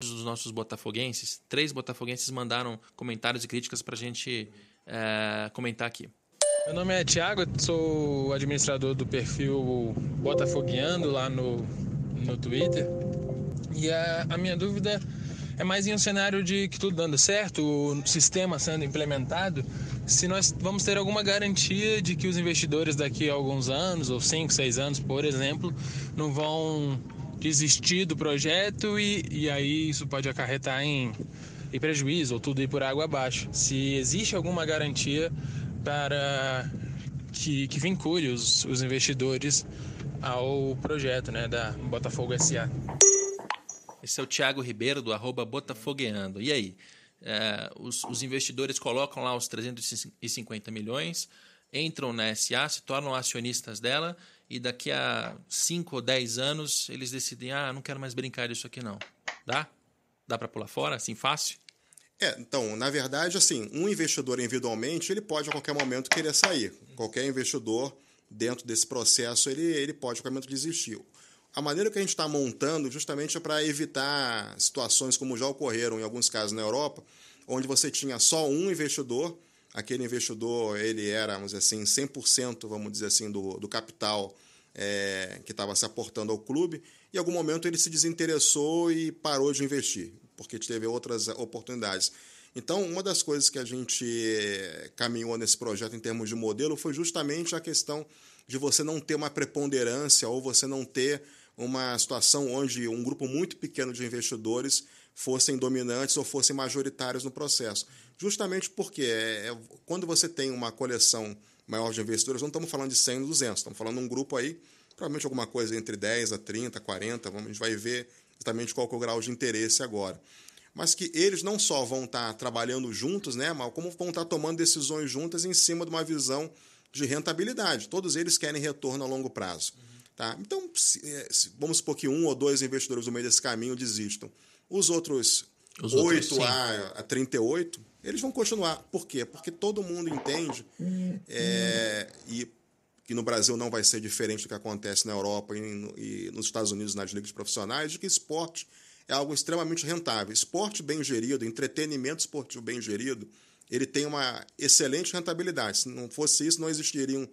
dos nossos botafoguenses, 3 botafoguenses mandaram comentários e críticas para a gente comentar aqui. Meu nome é Thiago, sou administrador do perfil Botafogueando lá no Twitter. E a minha dúvida é mais em um cenário de que tudo dando certo, o sistema sendo implementado, se nós vamos ter alguma garantia de que os investidores daqui a alguns anos, ou 5, 6 anos, por exemplo, não vão desistir do projeto e aí isso pode acarretar em prejuízo ou tudo ir por água abaixo. Se existe alguma garantia para que vincule os investidores ao projeto, né, da Botafogo S.A. Esse é o Thiago Ribeiro, do @Botafogueando. E aí? Os investidores colocam lá os 350 milhões, entram na SA, se tornam acionistas dela e daqui a 5 ou 10 anos eles decidem, não quero mais brincar disso aqui não. Dá? Dá para pular fora? Assim, fácil? Então, na verdade, assim, um investidor individualmente, ele pode a qualquer momento querer sair. Qualquer investidor dentro desse processo, ele pode a qualquer momento desistir. A maneira que a gente está montando justamente é para evitar situações como já ocorreram em alguns casos na Europa, onde você tinha só um investidor, aquele investidor ele era, vamos dizer assim, 100%, vamos dizer assim, do capital que estava se aportando ao clube, e em algum momento ele se desinteressou e parou de investir, porque teve outras oportunidades. Então, uma das coisas que a gente caminhou nesse projeto em termos de modelo foi justamente a questão de você não ter uma preponderância ou você não ter uma situação onde um grupo muito pequeno de investidores fossem dominantes ou fossem majoritários no processo. Justamente porque quando você tem uma coleção maior de investidores, não estamos falando de 100, 200, estamos falando de um grupo aí, provavelmente alguma coisa entre 10 a 30, 40, a gente vai ver exatamente qual que é o grau de interesse agora. Mas que eles não só vão estar trabalhando juntos, né, mas como vão estar tomando decisões juntas em cima de uma visão de rentabilidade. Todos eles querem retorno a longo prazo. Tá? Então, vamos supor que 1 ou 2 investidores no meio desse caminho desistam. Os outros 8 a 38, eles vão continuar. Por quê? Porque todo mundo entende, e que no Brasil não vai ser diferente do que acontece na Europa e nos Estados Unidos, nas ligas profissionais, de que esporte é algo extremamente rentável. Esporte bem gerido, entretenimento esportivo bem gerido, ele tem uma excelente rentabilidade. Se não fosse isso, não existiriam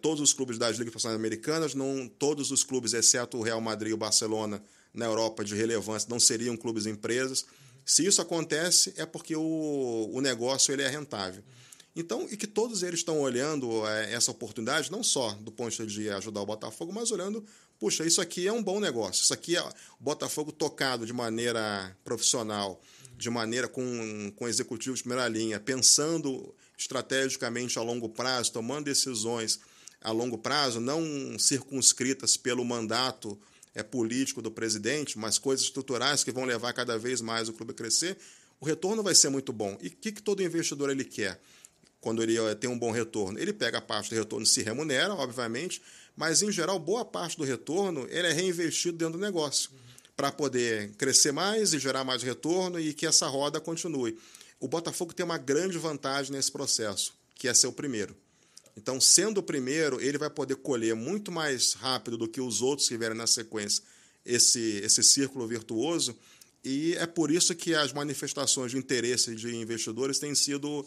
todos os clubes das ligas profissionais americanas, não todos os clubes, exceto o Real Madrid e o Barcelona, na Europa de relevância, não seriam clubes e empresas. Se isso acontece, é porque o negócio ele é rentável. Então, e que todos eles estão olhando essa oportunidade, não só do ponto de ajudar o Botafogo, mas olhando, puxa, isso aqui é um bom negócio, isso aqui é o Botafogo tocado de maneira profissional, de maneira com executivos de primeira linha, pensando estrategicamente a longo prazo, tomando decisões a longo prazo, não circunscritas pelo mandato político do presidente, mas coisas estruturais que vão levar cada vez mais o clube a crescer, o retorno vai ser muito bom. E o que todo investidor ele quer quando ele tem um bom retorno? Ele pega a parte do retorno e se remunera, obviamente, mas, em geral, boa parte do retorno ele é reinvestido dentro do negócio, para poder crescer mais e gerar mais retorno e que essa roda continue. O Botafogo tem uma grande vantagem nesse processo, que é ser o primeiro. Então, sendo o primeiro, ele vai poder colher muito mais rápido do que os outros que vierem na sequência esse círculo virtuoso, e é por isso que as manifestações de interesse de investidores têm sido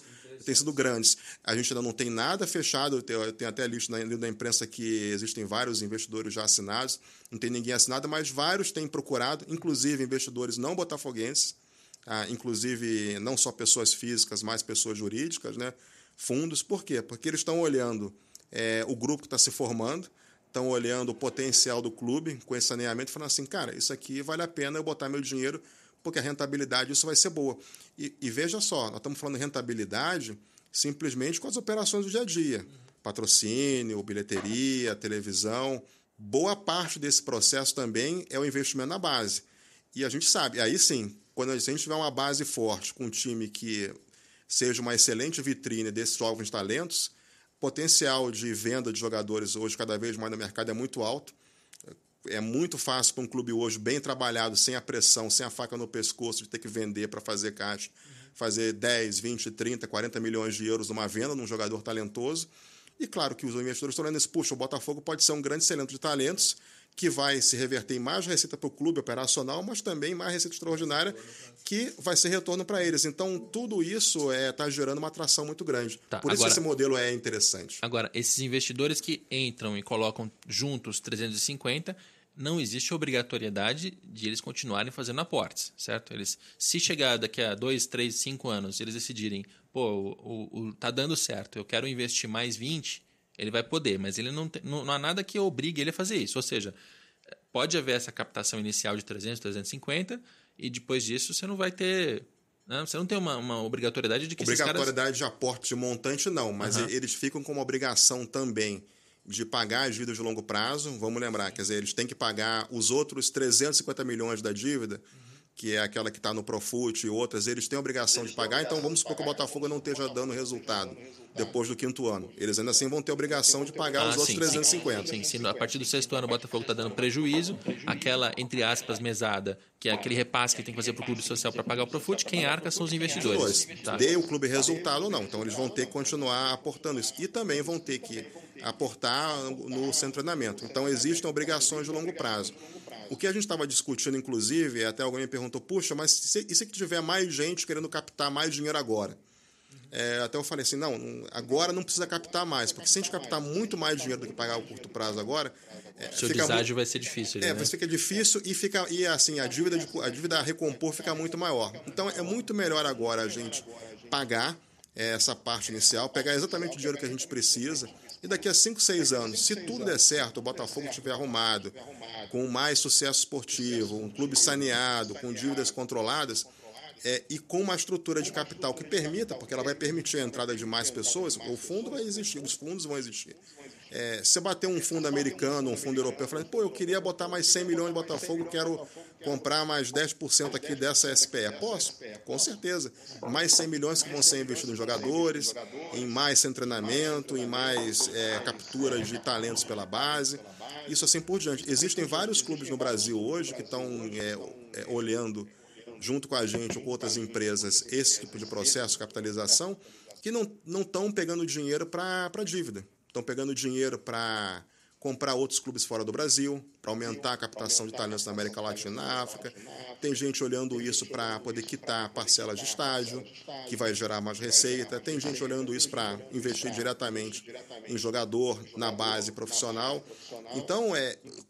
grandes. A gente ainda não tem nada fechado, eu tenho até a lista na imprensa que existem vários investidores já assinados, não tem ninguém assinado, mas vários têm procurado, inclusive investidores não botafoguenses, inclusive não só pessoas físicas, mas pessoas jurídicas, né? Fundos. Por quê? Porque eles estão olhando o grupo que está se formando, estão olhando o potencial do clube com esse saneamento e falando assim, cara, isso aqui vale a pena eu botar meu dinheiro porque a rentabilidade isso vai ser boa. E veja só, nós estamos falando de rentabilidade simplesmente com as operações do dia a dia. Patrocínio, bilheteria, televisão. Boa parte desse processo também é o investimento na base. E a gente sabe, aí sim, quando a gente tiver uma base forte com um time que seja uma excelente vitrine desses jovens talentos, potencial de venda de jogadores hoje cada vez mais no mercado é muito alto. É muito fácil para um clube hoje bem trabalhado, sem a pressão, sem a faca no pescoço de ter que vender para fazer caixa, fazer 10, 20, 30, 40 milhões de euros numa venda, num jogador talentoso. E claro que os investidores estão olhando isso, puxa, o Botafogo pode ser um grande celeiro de talentos que vai se reverter em mais receita para o clube operacional, mas também mais receita extraordinária, que vai ser retorno para eles. Então, tudo isso está gerando uma atração muito grande. Tá, por isso agora, esse modelo é interessante. Agora, esses investidores que entram e colocam juntos 350, não existe obrigatoriedade de eles continuarem fazendo aportes, certo? Eles, se chegar daqui a 2, 3, 5 anos, eles decidirem, pô, tá dando certo, eu quero investir mais 20, ele vai poder, mas ele não há nada que obrigue ele a fazer isso. Ou seja, pode haver essa captação inicial de 300, 350 e depois disso você não vai ter... Não, você não tem uma obrigatoriedade de que esses caras... Obrigatoriedade de aporte de montante não, mas eles ficam com uma obrigação também de pagar as dívidas de longo prazo. Vamos lembrar, quer dizer, eles têm que pagar os outros 350 milhões da dívida, que é aquela que está no Profut e outras, eles têm a obrigação de pagar, então vamos supor que o Botafogo não esteja dando resultado depois do quinto ano. Eles ainda assim vão ter a obrigação de pagar os outros 350. Sim, a partir do sexto ano o Botafogo está dando prejuízo, aquela, entre aspas, mesada, que é aquele repasse que tem que fazer para o clube social para pagar o Profut, quem arca são os investidores. Tá. Dê o clube resultado ou não, então eles vão ter que continuar aportando isso. E também vão ter que aportar no seu treinamento. Então existem obrigações de longo prazo. O que a gente estava discutindo, inclusive, até alguém me perguntou, puxa, mas e se tiver mais gente querendo captar mais dinheiro agora? Até eu falei assim, não, agora não precisa captar mais, porque se a gente captar muito mais dinheiro do que pagar o curto prazo agora... Seu deságio vai ser difícil. Fica difícil e assim, a dívida a recompor fica muito maior. Então, é muito melhor agora a gente pagar essa parte inicial, pegar exatamente o dinheiro que a gente precisa, e daqui a 5, 6 anos, se tudo der certo, o Botafogo estiver arrumado, com mais sucesso esportivo, um clube saneado, com dívidas controladas, e com uma estrutura de capital que permita, porque ela vai permitir a entrada de mais pessoas, o fundo vai existir, os fundos vão existir. Se bater um fundo americano, um fundo europeu, falando, pô, eu queria botar mais 100 milhões de Botafogo, quero comprar mais 10% aqui dessa SPE. Posso? Com certeza. Mais 100 milhões que vão ser investidos em jogadores, em mais treinamento, em mais captura de talentos pela base, isso assim por diante. Existem vários clubes no Brasil hoje que estão olhando, junto com a gente ou com outras empresas, esse tipo de processo, capitalização, que não estão pegando dinheiro para dívida. Estão pegando dinheiro para comprar outros clubes fora do Brasil, para aumentar a captação de talentos na América Latina e na África. Tem gente olhando isso para poder quitar parcelas de estágio, que vai gerar mais receita. Tem gente olhando isso para investir diretamente em jogador, na base profissional. Então,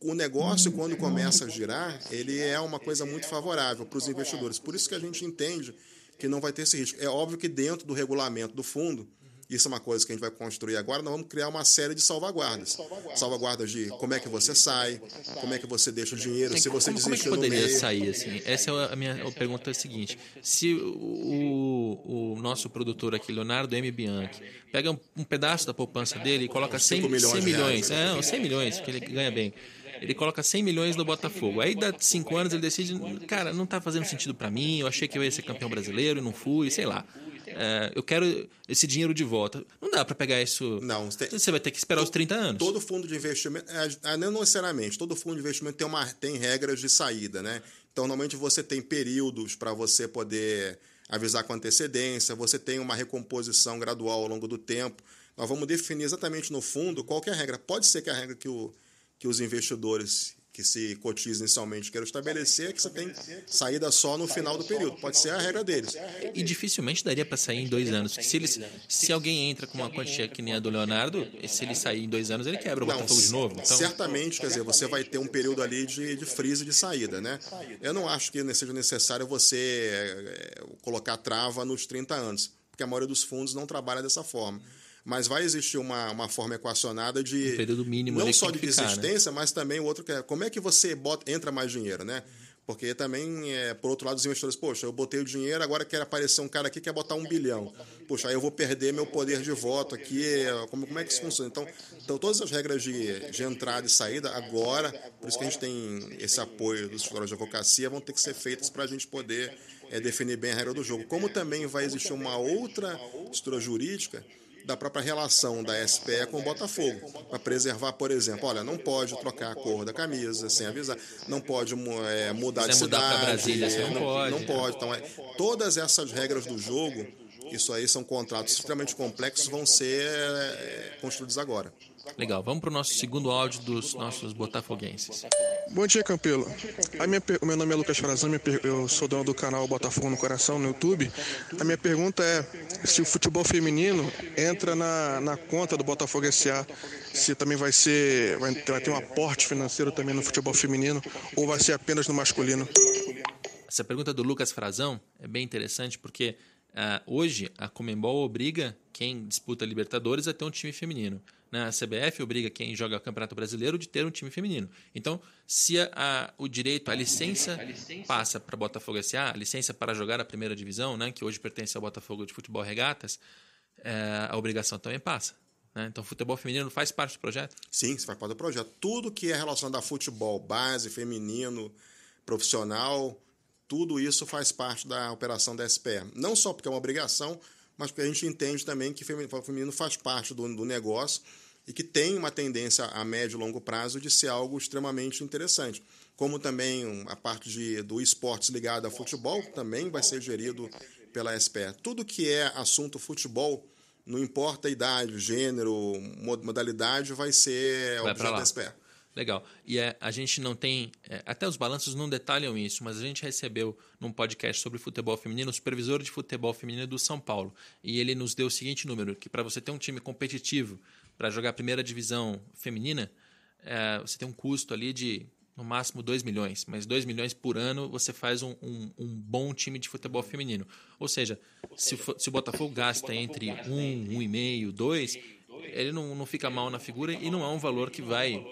o negócio, quando começa a girar, ele é uma coisa muito favorável para os investidores. Por isso que a gente entende que não vai ter esse risco. É óbvio que dentro do regulamento do fundo, isso é uma coisa que a gente vai construir agora, nós vamos criar uma série de salvaguardas. Salvaguardas de como é que você sai, como é que você deixa o dinheiro, se você desistir no meio. Como é que poderia sair, assim? Essa é a minha pergunta, é a seguinte. Se o nosso produtor aqui, Leonardo M. Bianchi, pega um pedaço da poupança dele e coloca 100 milhões, não, 100 milhões, porque ele ganha bem. Ele coloca 100 milhões no Botafogo. Aí, dá 5 anos, ele decide, cara, não está fazendo sentido para mim, eu achei que eu ia ser campeão brasileiro e não fui, sei lá. Eu quero esse dinheiro de volta. Não dá para pegar isso... Não. Você vai ter que esperar os 30 anos. Todo fundo de investimento... Não necessariamente. Todo fundo de investimento tem regras de saída, né? Então, normalmente, você tem períodos para você poder avisar com antecedência, você tem uma recomposição gradual ao longo do tempo. Nós vamos definir exatamente no fundo qual que é a regra. Pode ser que a regra que os investidores que se cotizam inicialmente queiram estabelecer é que você tem saída só no final do período. Pode ser a regra deles. E dificilmente daria para sair em 2 anos. Se alguém entra com uma quantia que nem a do Leonardo, se ele sair em 2 anos, ele quebra o Botafogo de novo. Então... Certamente, quer dizer, você vai ter um período ali de freeze de saída, né? Eu não acho que seja necessário você colocar trava nos 30 anos, porque a maioria dos fundos não trabalha dessa forma. Mas vai existir uma forma equacionada de... Um período mínimo. Não só de desistência, né? Mas também o outro que é... Como é que você entra mais dinheiro, né? Porque também, por outro lado, os investidores... Poxa, eu botei o dinheiro, agora quer aparecer um cara aqui que quer botar 1 bilhão. Poxa, aí eu vou perder meu poder de voto aqui. Como é que isso funciona? Então todas as regras de entrada e saída agora... Por isso que a gente tem esse apoio dos escritórios de advocacia. Vão ter que ser feitas para a gente poder definir bem a regra do jogo. Como também vai existir uma outra estrutura jurídica... da própria relação da SPE com o Botafogo, para preservar, por exemplo, olha, não pode trocar a cor da camisa sem avisar, não pode mudar de cidade, mudar para Brasília, não pode. Então, todas essas regras do jogo, isso aí são contratos extremamente complexos, vão ser construídos agora. Legal, vamos para o nosso segundo áudio dos nossos botafoguenses. Bom dia, Capelo. O meu nome é Lucas Frazão, eu sou dono do canal Botafogo no Coração no YouTube. A minha pergunta é se o futebol feminino entra na conta do Botafogo S.A., se também vai ter um aporte financeiro também no futebol feminino ou vai ser apenas no masculino. Essa pergunta do Lucas Frazão é bem interessante porque hoje a Comembol obriga quem disputa Libertadores a ter um time feminino. A CBF obriga quem joga o Campeonato Brasileiro de ter um time feminino. Então, se o direito à licença passa para Botafogo S.A., a licença para jogar a primeira divisão, né, que hoje pertence ao Botafogo de Futebol e Regatas, a obrigação também passa. Então, futebol feminino faz parte do projeto? Sim, faz parte do projeto. Tudo que é relacionado a futebol, base, feminino, profissional, tudo isso faz parte da operação da SPE. Não só porque é uma obrigação, mas porque a gente entende também que o feminino faz parte do negócio e que tem uma tendência a médio e longo prazo de ser algo extremamente interessante. Como também a parte do esportes ligado a futebol também vai ser gerido pela SPE. Tudo que é assunto futebol, não importa a idade, gênero, modalidade, vai ser objeto da SPE. Legal. E a gente não tem... até os balanços não detalham isso, mas a gente recebeu num podcast sobre futebol feminino o supervisor de futebol feminino do São Paulo. E ele nos deu o seguinte número, que para você ter um time competitivo para jogar a primeira divisão feminina, você tem um custo ali de, no máximo, 2 milhões. Mas 2 milhões por ano você faz um bom time de futebol feminino. Ou seja, se o Botafogo gasta entre 1,5, 2... ele não fica mal na figura e não é um valor que vai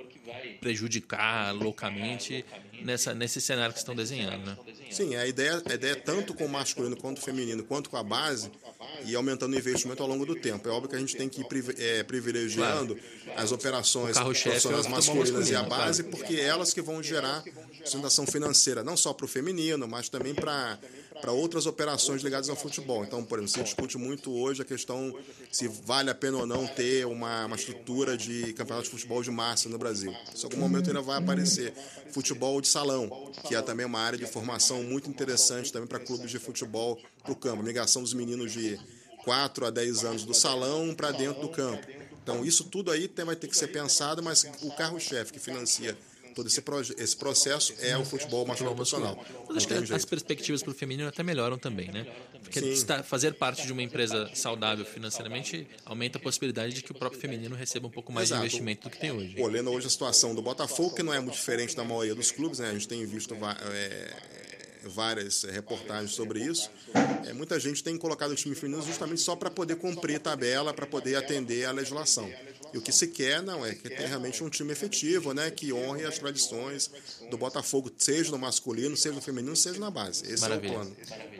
prejudicar loucamente nesse cenário que estão desenhando, né? Sim, a ideia é tanto com o masculino quanto o feminino, quanto com a base e aumentando o investimento ao longo do tempo. É óbvio que a gente tem que ir privilegiando as operações profissionais masculinas e a base, porque elas que vão gerar sustentação financeira, não só para o feminino, mas também para outras operações ligadas ao futebol. Então, por exemplo, se discute muito hoje a questão se vale a pena ou não ter uma estrutura de campeonato de futebol de massa no Brasil. Em algum momento ainda vai aparecer futebol de salão, que é também uma área de formação muito interessante também para clubes de futebol para o campo. Migração dos meninos de 4 a 10 anos do salão para dentro do campo. Então, isso tudo aí vai ter que ser pensado, mas o carro-chefe que financia todo esse processo é o futebol masculino profissional. Acho que as perspectivas para o feminino até melhoram também, né? Porque fazer parte de uma empresa saudável financeiramente aumenta a possibilidade de que o próprio feminino receba um pouco mais de investimento do que tem hoje. Olhando hoje a situação do Botafogo, que não é muito diferente da maioria dos clubes, né? A gente tem visto várias reportagens sobre isso. Muita gente tem colocado o time feminino justamente só para poder cumprir tabela, para poder atender à legislação. E o que se quer não é que tenha realmente um time efetivo, né, que honre as tradições do Botafogo, seja no masculino, seja no feminino, seja na base. Esse Maravilha. É o plano.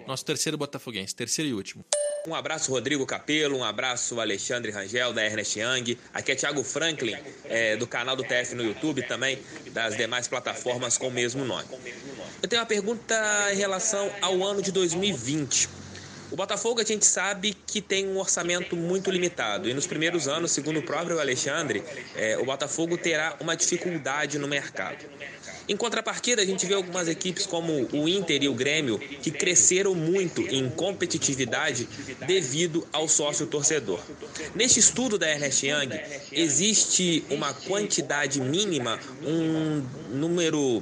Nosso terceiro botafoguense, terceiro e último. Um abraço, Rodrigo Capelo, um abraço, Alexandre Rangel, da Ernest Young. Aqui é Thiago Franklin, do canal do TF no YouTube também, das demais plataformas com o mesmo nome. Eu tenho uma pergunta em relação ao ano de 2020. O Botafogo, a gente sabe que tem um orçamento muito limitado e nos primeiros anos, segundo o próprio Alexandre, o Botafogo terá uma dificuldade no mercado. Em contrapartida, a gente vê algumas equipes como o Inter e o Grêmio que cresceram muito em competitividade devido ao sócio-torcedor. Neste estudo da Ernest Young, existe uma quantidade mínima, um número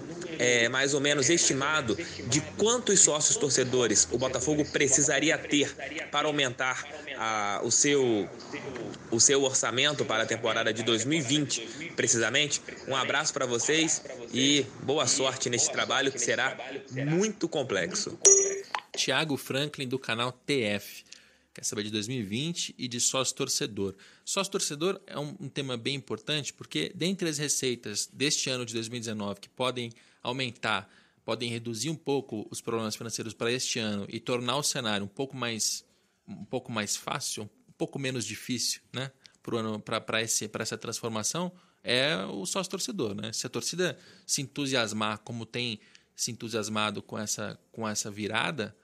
mais ou menos estimado de quantos sócios torcedores o Botafogo precisaria ter para aumentar o seu orçamento para a temporada de 2020, precisamente. Um abraço para vocês e boa sorte neste trabalho que será muito complexo. Thiago Franklin, do canal TF. Quer saber de 2020 e de sócio-torcedor. Sócio-torcedor é um tema bem importante porque, dentre as receitas deste ano de 2019 que podem aumentar, podem reduzir um pouco os problemas financeiros para este ano e tornar o cenário um pouco mais fácil, um pouco menos difícil, né, para essa transformação, é o sócio-torcedor, né? Se a torcida se entusiasmar como tem se entusiasmado com essa virada,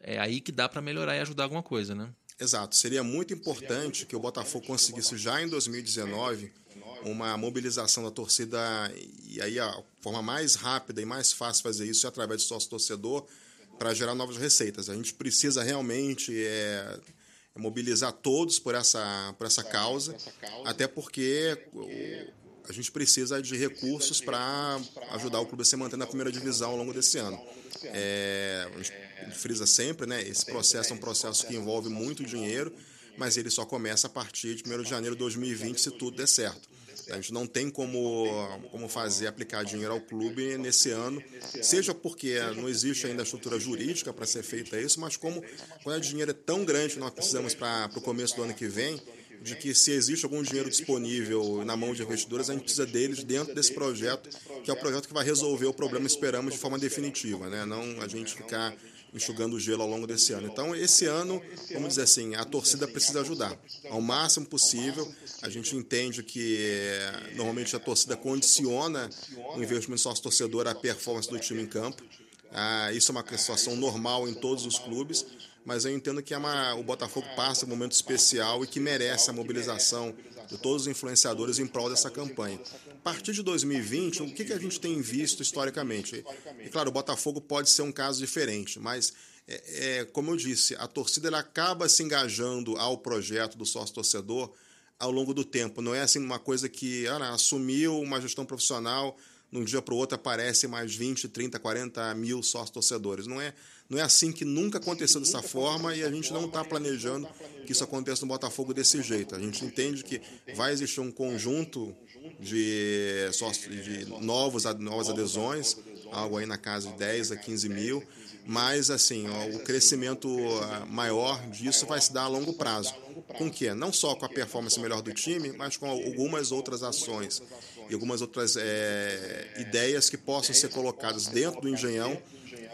é aí que dá para melhorar e ajudar alguma coisa, né? Exato. Seria muito importante que o Botafogo conseguisse já em 2019 uma mobilização da torcida, e aí a forma mais rápida e mais fácil fazer isso é através do sócio-torcedor para gerar novas receitas. A gente precisa realmente mobilizar todos por essa causa, até porque a gente precisa de recursos para ajudar o clube a se manter na primeira divisão ao longo desse ano. A gente frisa sempre, né? Esse processo é um processo que envolve muito dinheiro, mas ele só começa a partir de 1º de janeiro de 2020, se tudo der certo. A gente não tem como fazer aplicar dinheiro ao clube nesse ano, seja porque não existe ainda a estrutura jurídica para ser feita isso, mas como quando o dinheiro é tão grande que nós precisamos para o começo do ano que vem, de que se existe algum dinheiro disponível na mão de investidores, a gente precisa deles dentro desse projeto, que é o projeto que vai resolver o problema, esperamos, de forma definitiva, né? Não a gente ficar enxugando o gelo ao longo desse ano. Então, esse ano, vamos dizer assim, a torcida precisa ajudar ao máximo possível. A gente entende que, normalmente, a torcida condiciona o investimento sócio-torcedor à performance do time em campo. Isso é uma situação normal em todos os clubes, mas eu entendo que o Botafogo passa um momento especial e que merece a mobilização de todos os influenciadores em prol dessa campanha. A partir de 2020, o que a gente tem visto historicamente? E claro, o Botafogo pode ser um caso diferente, mas, como eu disse, a torcida ela acaba se engajando ao projeto do sócio-torcedor ao longo do tempo. Não é assim uma coisa que assumiu uma gestão profissional, num dia para o outro aparecem mais 20, 30, 40 mil sócio-torcedores. Não é assim que nunca aconteceu dessa forma, e a gente não está planejando que isso aconteça no Botafogo desse jeito. A gente entende que vai existir um conjunto de novas adesões, algo aí na casa de 10 a 15 mil, mas assim, o crescimento maior disso vai se dar a longo prazo. Com o quê? Não só com a performance melhor do time, mas com algumas outras ações e algumas outras ideias que possam ser colocadas dentro do Engenhão,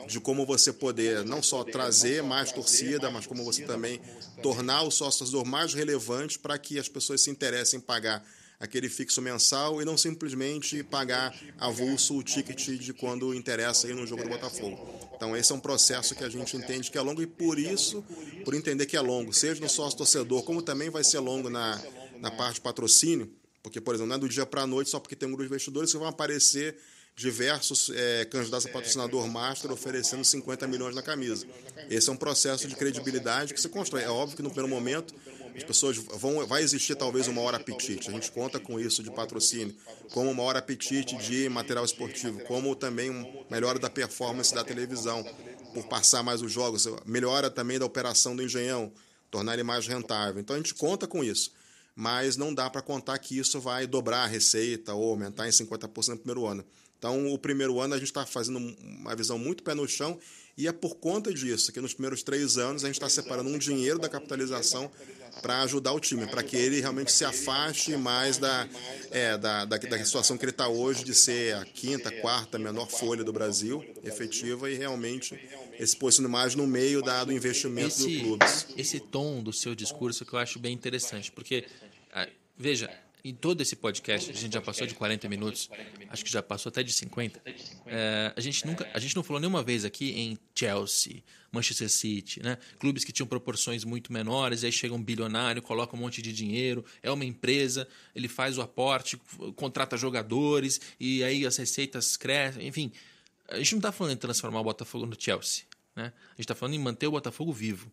de como você poder não só trazer mais torcida, mas como você também tornar o sócio-torcedor mais relevante para que as pessoas se interessem em pagar aquele fixo mensal e não simplesmente pagar avulso o ticket de quando interessa ir no jogo do Botafogo. Então esse é um processo que a gente entende que é longo, e por isso, por entender que é longo, seja no sócio-torcedor, como também vai ser longo na parte de patrocínio, porque, por exemplo, não é do dia para a noite, só porque tem um grupo de investidores que vão aparecer diversos candidatos a patrocinador master oferecendo 50 milhões na camisa. Esse é um processo de credibilidade que se constrói. É óbvio que no primeiro momento as pessoas vai existir talvez um maior apetite. A gente conta com isso de patrocínio, como um maior apetite de material esportivo, como também melhora da performance da televisão, por passar mais os jogos, melhora também da operação do Engenhão, tornar ele mais rentável. Então a gente conta com isso, mas não dá para contar que isso vai dobrar a receita ou aumentar em 50% no primeiro ano. Então, o primeiro ano a gente está fazendo uma visão muito pé no chão, e é por conta disso que nos primeiros 3 anos a gente está separando um dinheiro da capitalização para ajudar o time, para que ele realmente se afaste mais da situação que ele está hoje, de ser a quinta, quarta menor folha do Brasil efetiva, e realmente esse posicionamento mais no meio do investimento do clube. Esse tom do seu discurso que eu acho bem interessante, porque, veja, em todo esse podcast, a gente já passou de 40 minutos, acho que já passou até de 50. A gente não falou nenhuma vez aqui em Chelsea, Manchester City, né? Clubes que tinham proporções muito menores, aí chega um bilionário, coloca um monte de dinheiro, é uma empresa, ele faz o aporte, contrata jogadores, e aí as receitas crescem, enfim. A gente não está falando em transformar o Botafogo no Chelsea, né? A gente está falando em manter o Botafogo vivo,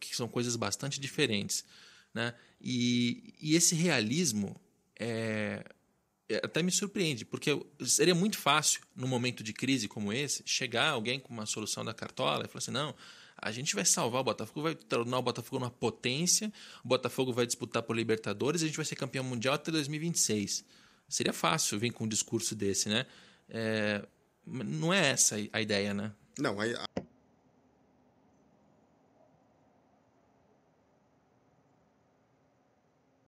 que são coisas bastante diferentes, né? E esse realismo até me surpreende, porque seria muito fácil, num momento de crise como esse, chegar alguém com uma solução da cartola e falar assim: não, a gente vai salvar o Botafogo, vai tornar o Botafogo uma potência, o Botafogo vai disputar por Libertadores, a gente vai ser campeão mundial até 2026. Seria fácil vir com um discurso desse, né? Não é essa a ideia, né? Não,